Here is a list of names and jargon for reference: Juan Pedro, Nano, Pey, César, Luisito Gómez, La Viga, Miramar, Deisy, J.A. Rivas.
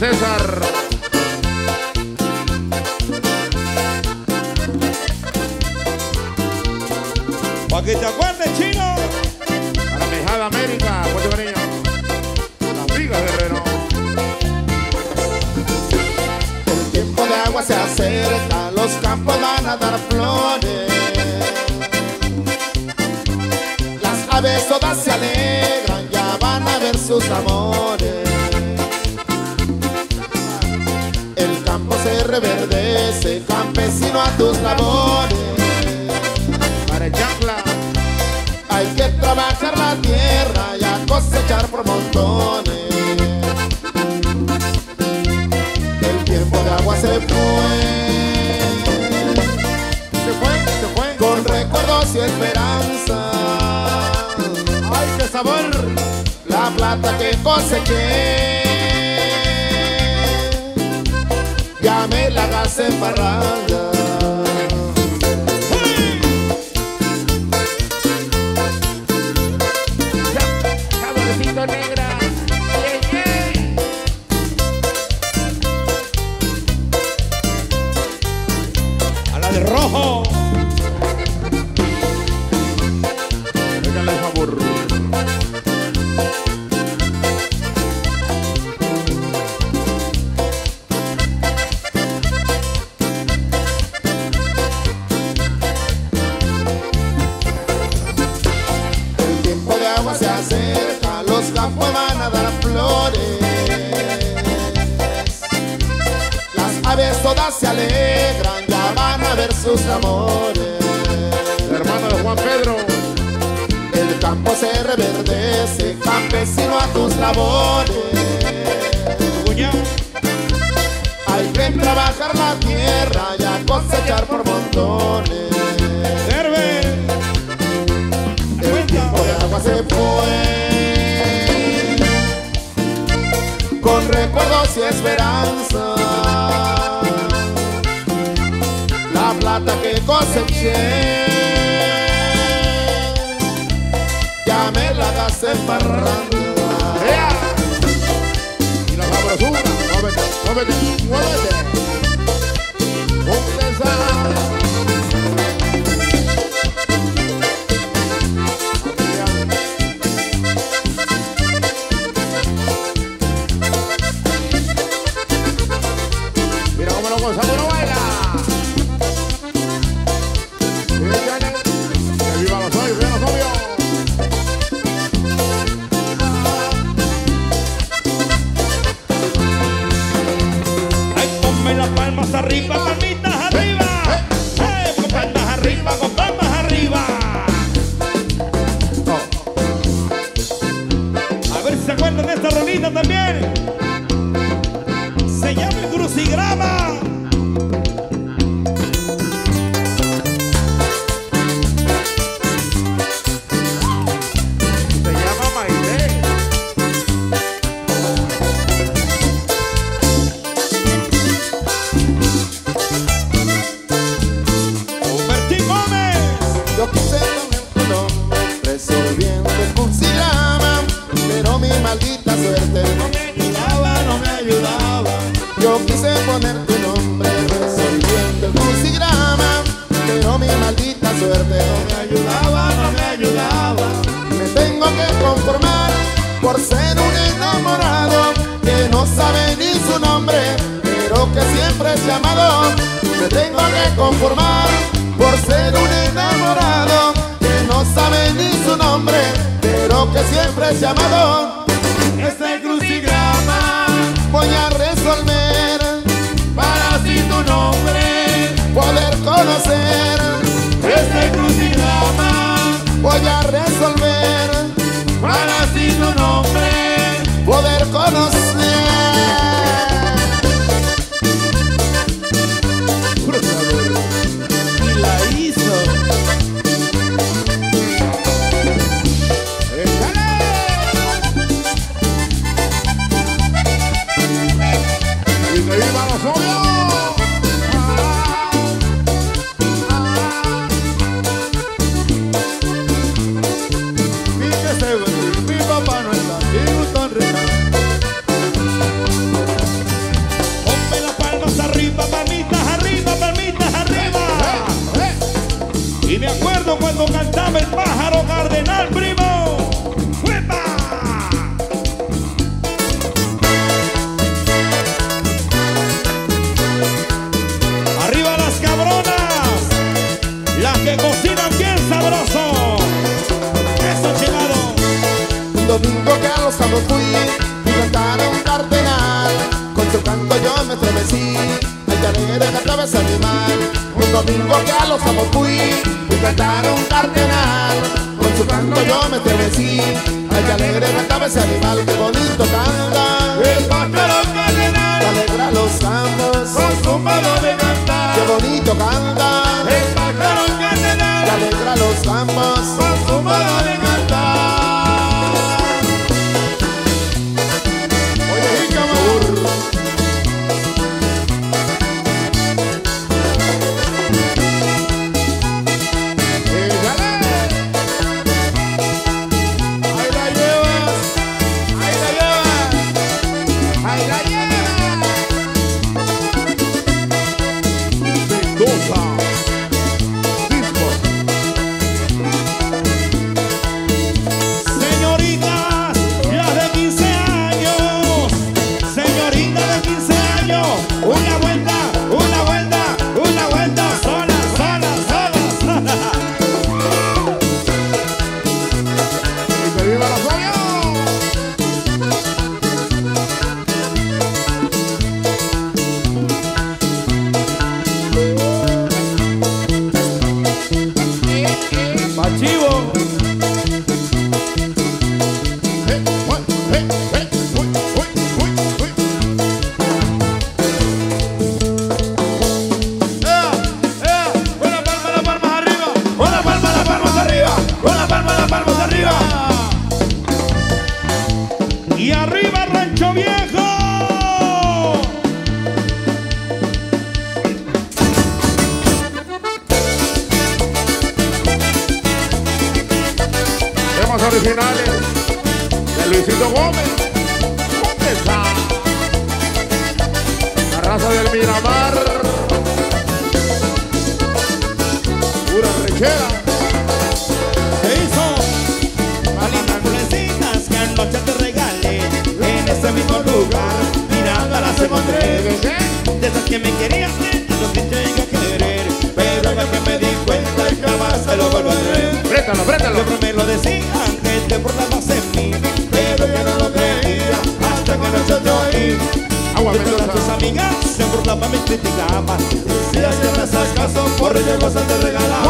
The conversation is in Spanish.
César. Pa' que te acuerdes, chino. Para mi hija de América, Puerto Rico. La Viga, Guerrero. El tiempo de agua se acerca, los campos van a dar flores. Las aves todas se alegran, ya van a ver sus amores. El campo se reverdece, campesino a tus labores. Hay que trabajar la tierra y a cosechar por montones. El tiempo de agua se fue. Se fue. Con recuerdos y esperanza. ¡Ay, qué sabor! La plata que coseché ya me la gasté en parranda. Todas se alegran, ya van a ver sus amores. Hermano de Juan Pedro. El campo se reverdece, campesino a tus labores. Hay que trabajar la tierra y a cosechar por montones. El tiempo de agua se fue. Con recuerdos y esperanza. La plata que coseché ya me la gasté en parranda. ¡Ea! Y la sabrosura, muévete. ¡Un César! Mira cómo lo gozamos, no baila. Me tengo que conformar por ser un enamorado que no sabe ni su nombre, pero que siempre es llamado. Este crucigrama voy a resolver para así tu nombre poder conocer. Este crucigrama voy a resolver para así tu nombre poder conocer. soltar un cardenal. Con tu canto yo me estremecí, me enteré de la cabeza animal. Un domingo que a los amos fui, fui cantar un cardenal. Con su canto yo me estremecí, me enteré de la cabeza animal. Qué bonito canta el pájaro cardenal, que alegra a los amos con su modo de cantar. Qué bonito canta el pájaro cardenal, que alegra a los amos con su modo de cantar. Originales de Luisito Gómez, César, la raza del Miramar, pura rechera. ¿Qué hizo? Malinas florecitas que anoche te regalé, en ese mismo lugar, mirada las encontré. De esas que me querías, no te llegué a querer, pero ya que me di cuenta y jamás se lo vuelvo a hacer. Prétalo, prétalo. Siempre me lo decían, te portabas en mí, pero yo no lo creía hasta que no yo te oí. De todas tus amigas se burlaban, me criticaban, y si hacían esas caso por ello cosas te regalaban.